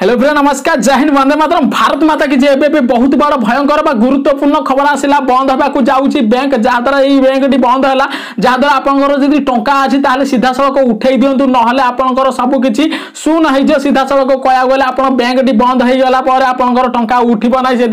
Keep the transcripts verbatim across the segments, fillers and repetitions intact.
Hello friend नमस्कार जय हिंद वंदे मातरम भारत माता की जय। एबे बहुत बड़ भयंकर बा गुरुत्वपूर्ण खबर आसला बंद होगा जाऊँगी बैंक जहाँद्वारा ये बैंक बंद है जहाँद्वारा आपंकर जदि टंका अच्छी ताले सीधा सड़क उठे दिंतु ना आपंकर सबकि सुन हो सीधा सड़क कह गले आप बैंक बंद होगला आपंकर टंका उठब ना से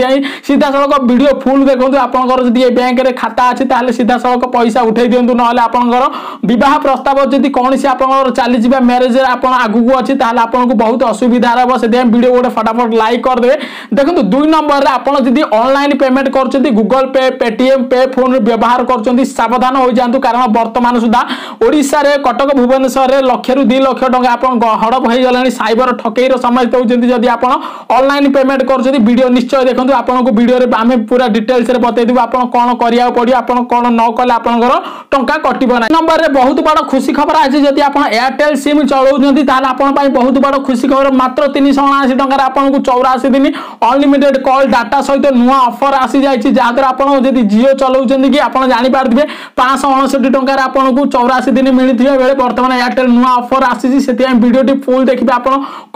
सीधा सड़क वीडियो फुल देखो आपंकर जब ये बैंक में खाता अच्छी ताले सीधा सड़क पैसा उठे दिंतु ना आपंकर बहुत प्रस्ताव जब कौन से आपंकर चली म्यारेज आप आगू अच्छी ताल आपको बहुत असुविधा हे वीडियो गोटे फटाफट लाइक कर दे। देखो दुई नंबर आपड़ जी ऑनलाइन पेमेंट कर गूगल पे पेटीएम पे फोन व्यवहार कर सावधान हो जातु कारण बर्तमान सुधा ओडिशा रे कटक भुवनेश्वर रे लक्ष रु दो लाख टका आपन हड़प हो गलानी साइबर ठकेई रो समझ होती जदि आप ऑनलाइन पेमेंट कर वीडियो निश्चय देखो आपको वीडियो रे आम पूरा डिटेल्स रे बतई देबो आपन कोन करिया पड़ी आपन कोन न कले आपनकर टंका कटिबो ना। नंबर रे बहुत बड़ खुशी खबर आछि जदि आपन एयरटेल सिम चलाउजंती ताल आपन पाई बहुत बड़ खुशी खबर मात्र तीन सौ अणाशी टकर आपको चौराशी दिन अनलिमिटेड कॉल डाटा सहित नुआ ऑफर आसी जाएगी जहाँद्वारा आपड़ी जियो चलाउं कि आप जापारे पाँच अणसठी टकर आपको चौराशी दिन मिलता बेले बर्तमान एयरटेल नुआ ऑफर आसी से भिडियोटी फुल देखिए आप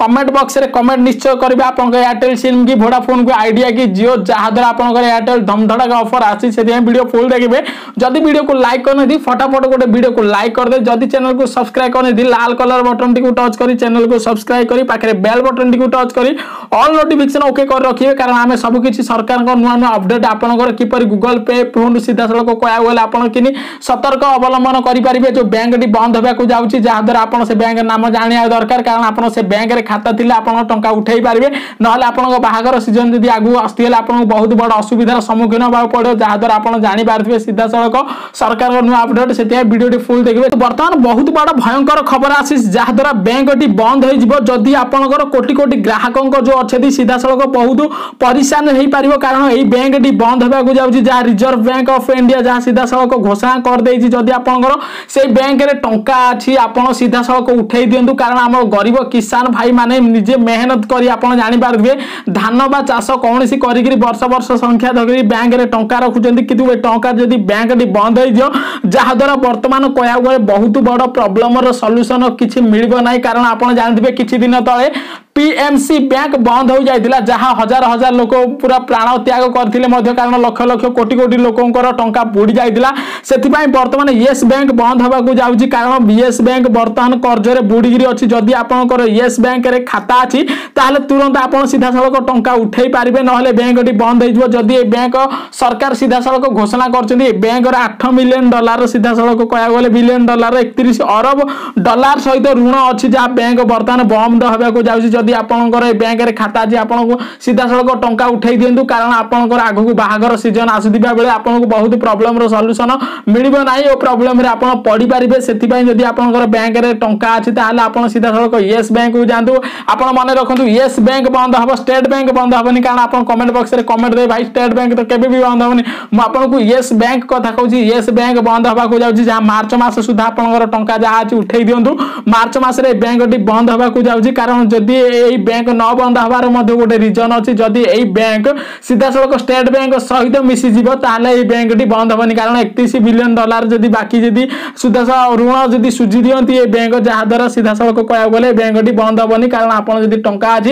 कमेंट बक्स में कमेंट निश्चय करेंगे आप एयरटेल सिम कि वोडाफोन को आइडिया कि जियो जहाँद्वारा आप एयरटेल धमधड़ाक ऑफर आसी से भिडियो फुल देखिए। जदि भिडियो को लाइक करना फटाफट गोटे भिडियो को लाइक करदे जदि चैनल को सब्सक्राइब करना लाल कलर बटन टी टच कर चैनल को सब्सक्राइब कर पाखे बेल बटन टी टच करी ऑल नोटिफिकेशन ओके कर रखिए कारण आम सब किसी सरकार को नुआ नुआ अपडेट आपंकर किपर गूगल पे फोन सीधा सड़क कहू गले आपनी सतर्क अवलंबन करेंगे जो बैंक टी बंद होगा जाऊँगी जहाँद्वारा आप बैंक नाम जाना दरकार कारण आप बैंक में खाता थे आप टंका उठे पारे ना बाहर सीजन जब आगू आसगला आपको बहुत बड़ असुविधार सम्मुखीन होगा पड़े जहाँद्वारा आप जापारे सीधा सड़क सरकार नुआ अपडेट से भिडियो फुल देखिए। बर्तमान बहुत बड़ भयंकर खबर आसी जहाँद्वारा बैंक टी बंद होदी आपंकर कोटी कोटी ग्राहकों जो अच्छे सीधा सड़क बहुत परेशान हो पार कारण यही बैंक टी बंद होगा जाऊँगी जहाँ रिजर्व बैंक ऑफ इंडिया जहाँ सीधा सड़क घोषणा करदे जदि आपंकर से बैंक में टंका अच्छी आप सीधा सड़क उठे दिंतु कारण आम गरीब किसान भाई मैंने निजे मेहनत कर जापारे धान बा चाष कौन कर वर्ष वर्ष संख्या धरी बैंक में टंका रखुच्च कि टंका जब बैंक टी बंद हो जहाँद्वारा बर्तमान कह गए बहुत बड़ प्रोब्लमर सल्यूसन किसी मिल ना कारण आप जानते कि दिन तले पीएमसी बैंक बंद हो जाता जहाँ हजार हजार लोक पूरा प्राण त्याग करते कारण लक्ष लक्ष कोटी कोटी लोकंर टंका बुड़ी जाता से बर्तमान येस बैंक बंद होगा जाऊँगी कारण येस बैंक बर्तमान कर्जरे बुड़ीगिरी अच्छी जदि आपंकर येस बैंक रे खाता अच्छी ताहले तुरंत आप सीधा सड़क टंका उठे पारे ना बैंक टी बंद होदी बैंक सरकार सीधा सड़क घोषणा कर बैंकर आठ मिलियन डॉलर सीधा सड़क कह गले बिलियन डॉलर एकतीस अरब डॉलर सहित ऋण अच्छी जहाँ बैंक बर्तमान बंद होगा जाऊँगी जदि आपंकर बैंक में खाता अच्छी आपको सीधा सड़क टंका उठे दिंतु कारण आपंकर आगू बाहर सीजन आसुवा बेले आपको बहुत प्रोब्लम सल्यूसन मिलना ना और प्रोब्लम आप पढ़ी पारे से जदि आपंकर बैंक में टंका अच्छी ताहले आप सीधा सड़क येस बैंक को जातु आप मन रखु येस बैंक बंद हम स्टेट बैंक बंद हेनी कारण आप कमेंट बक्स में कमेंट दे भाई स्टेट बैंक तो केबे भी बंद हेनी मुझको येस बैंक कथा कहूँ येस बैंक बंद होगा जाऊँगी जहाँ मार्च मास सुधा आपंकर टंका जहाँ अच्छी उठे दिंतु मार्च मसरे बैंक टी बंद होगा जाऊँगी कारण जदि यही बैंक न बंद हबार मध्य गोटे रिजन अच्छी जदि यही बैंक सीधा सड़क स्टेट बैंक सहित मिसीज ताहले यही बैंक टी बंद हेनी कारण एकतीस बिलियन डॉलर जदि बाकी जदि सुधा ऋण जदि सुझी दिखती ये बैंक जहाँद्वारा सीधा सड़क कह गले बैंक टी बंद हेनी कारण आप टंका अच्छी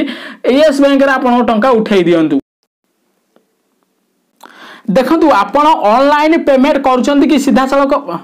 येस बैंक रे आपन टंका उठे दिंतु। देखु आप ऑनलाइन पेमेंट कर कि सीधा सड़क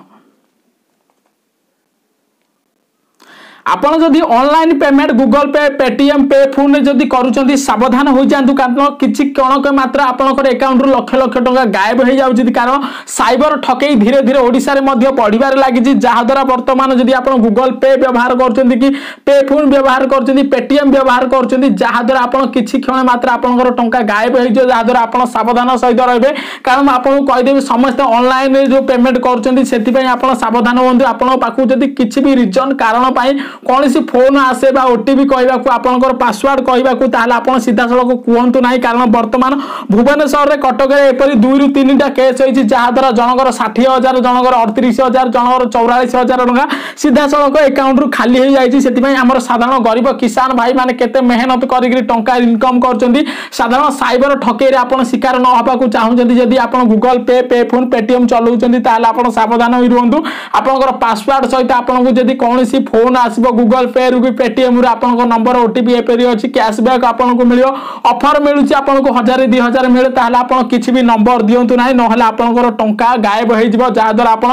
आप जदि online payment Google Pay Paytm पे फोन जदि करुँच सावधान हो जातु कारण किसी कणक मात्र आपंकर एकाउंट रु लक्ष लक्ष टका गायब हो जाऊँगी कारण साइबर ठकेई धीरे धीरे ओडिशा रे मध्य बढ़िबार लागिछि जहाँद्वारा बर्तमान जदि आप गूगल पे व्यवहार कर कि पे फोन व्यवहार कर पेटीएम व्यवहार कर जहाँद्वारा आप किसी क्षण मात्र आपंकर टंका गायब हो जहाँद्वारा आप सावधान सहित रहिबे कारण आपको कहीदेवि समस्त ऑनलाइन जो पेमेंट कर आप सावधान होंतु आपन पाखु जदि किसी भी रिजन कारण पाई कौन सी फोन आसे बा ओटीपी कहवाक आपंकर पासवर्ड कहवाक ताहले आपन सीधा सड़क कहतु ना कारण बर्तमान भुवनेश्वर में कटक एपरी दुई रु तीन टा केस होती जहाँद्वारा जनकर षाठी हजार जनकर अड़तीस हजार जनकर चौरालीस हजार टका सीधा सड़क एकाउंट रु खाली हो जाती आम साधारण गरीब किसान भाई मैंने केते मेहनत करी टंका इनकम कर साधारण साइबर ठकेई रे आपन शिकार न होबाक चाहूँगी जदि आप गूगल पे पे फोन पेटीएम चलाउछन्ती ताहले आपन सावधान होई रुहंतु आपनकर पासवर्ड सहित आपनको जदि कौन सी फोन आसे गूगल पे रु पेटीएम रु आप नंबर ओटीपी एपरि अच्छी कैशबैक आपन को मिल ऑफर मिलूँ आपन को हजार दि हजार मिले ताहले आपन किसी भी नंबर दिंतु ना ना आपंकर टंका गायब हो द्वारा आप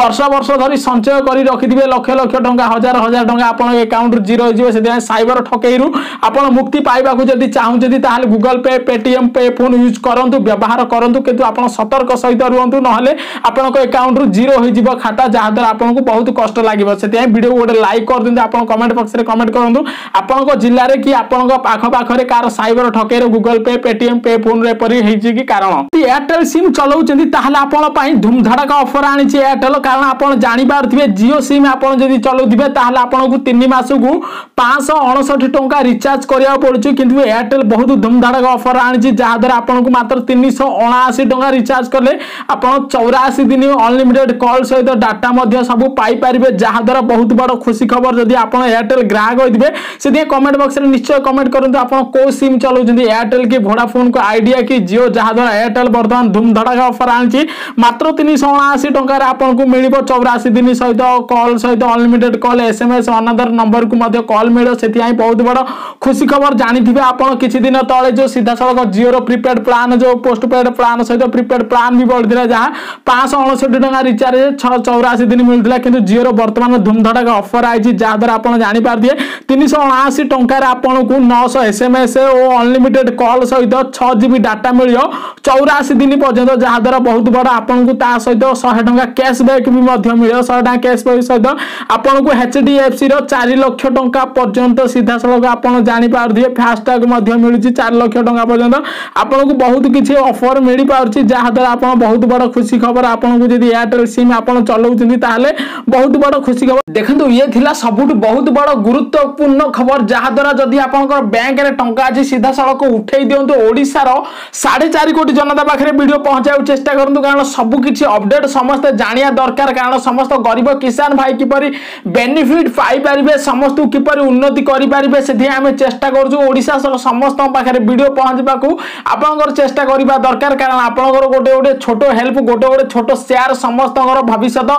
वर्ष वर्ष धरी संचय कर रखिथे लक्ष लक्ष टा हजार हजार टाँह आप एकाउंट जीरो से सैबर ठकई आप मुक्ति पाइबाकू जदि चाहूँगी ताहले गूगल पे पेटीएम पे फोन यूज करूँ व्यवहार करूँ कि सतर्क सहित रुहतु ना आपन एकाउंट रु जीरो हो खाता जहाद्वारा आपन को बहुत कष्ट लगे से भिडियो गोटे लाइक कर दिखाँ आप कमेंट बक्स में कमेंट करूँ आपंक जिले कि आपंक पाखपाखे कार सैबर ठकईर गूगल पे पेटीएम पे फोन एपरी हो कारण एयरटेल सिम चलाउछन्ती ताहले आपण पई धूमधड़का ऑफर आनिचे एयरटेल कारण आपण जानि पारथिबे जियो सिम आपण जदी चलाउथिबे ताहले आपण को तीन मास को पाँच सौ उनसठ टका रिचार्ज करिया पड़ुछ किंतु एयरटेल बहुत धूमधड़का ऑफर आनिचे जहा द्वारा आपण को मात्र तीन सौ उनासी टका रिचार्ज करले आपण चौरासी दिन अनलिमिटेड कॉल सहित डाटा मध्य सब पाई पारिबे जहा द्वारा बहुत बड़ खुशी खबर जदी आपण एयरटेल ग्राहक होइथिबे सेदि कमेंट बॉक्स रे निश्चय कमेंट करंतु आपण को सिम चलाउछन्ती एयरटेल की वोडाफोन को आइडिया की जियो जहा द्वारा एयरटेल बर्तमान धूमधड़का ऑफर आनी मात्र तीन सौ उनासी टंका आपन को मिलिबो चौरासी दिन सहित कॉल सहित unlimited call SMS another number को मध्य कॉल मिलो से बहुत बड़ खुशी खबर जानी थे आपन किसी दिन तले जो सीधा सड़क जियो रो प्रीपेड प्लान जो पोस्टपेड प्लान सहित प्रीपेड प्लान भी बढ़िया जहाँ पाँच सौ उनसठ टका रिचार्ज छः चौरासी दिन मिलता कि जियो रो बर्तमान धूमधड़का ऑफर आई जहाद्वारा आप जापे तीन सौ उनासी टंका आपन को नौ सौ एसएमएस और अनलिमिटेड कॉल सहित छः जीबी डाटा मिल चौरासी दिन पर्यंत जहाँ द्वारा बहुत बड़ा आपन को सहित शहे टका कैशबैक भी मिले शहे टका कैशबैक सहित आपन को एचडीएफसी रो चार लाख टका पर्यंत सीधा सड़क आपन जानि पारथिबे फास्टैग मध्य मिलुछि चार लाख टका पर्यंत आपन को बहुत किछि ऑफर मिल पारछि जहाँ द्वारा आपन बहुत बड़ खुशी खबर आपन को जदि एयरटेल सिम आपन चलाउछन्ती ताहले बहुत बड़ खुशी खबर देखंतु ये थिला सबुठ बहुत बड़ गुरुत्वपूर्ण खबर जहाँ द्वारा जदि आपनकर बैंक रे टंका अछि सीधा सड़क उठेइ दियंतु ओडिसा रो साढ़े चार कोटी जनता पाखरे वीडियो पहुंचाउ चेष्टा करंतु कारण सबु किछि अपडेट समस्त जानिया दरकार कारण समस्त गरीब किसान भाई किपरि बेनिफिट पाई परिबे समस्त किपरि उन्नति करि परिबे सेथि आमे चेष्टा करजु ओडिसा सर समस्त पाखरे वीडियो पहुंचबाकू आपनकर चेष्टा करिबा दरकार कारण आपनकर गोटे गोटे छोटो हेल्प गोटे गोटे छोटो शेयर समस्तकर भविष्यत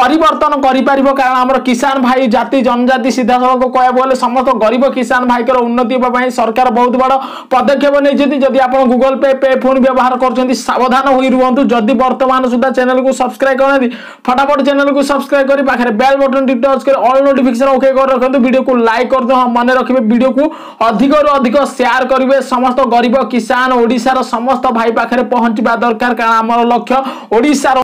परिवर्तन करि परिबो कारण हमर किसान भाई जाति जनजाति सीधा सड़क कहय बोले समस्त गरीब किसान भाईकर उन्नति पय सरकार बहुत बड़ पदक्षेप नैजेति जदि आपन गूगल पे पे फोन व्यवहार करजंती सावधान होई रुहंतु जदि वर्तमान सुधा चैनल को सब्सक्राइब करना फटाफट चैनल को सब्सक्राइब करी पाखे बेल बटन टी टच कर ऑल नोटिफिकेशन ओके कर रखते वीडियो को लाइक कर दो मन रखिए वीडियो को अधिक रु अधिक शेयर करेंगे समस्त गरीब किसान ओडिसा रो समस्त भाई पाखे पहुंचा दरकार कारण आम लक्ष्य ओडिसा।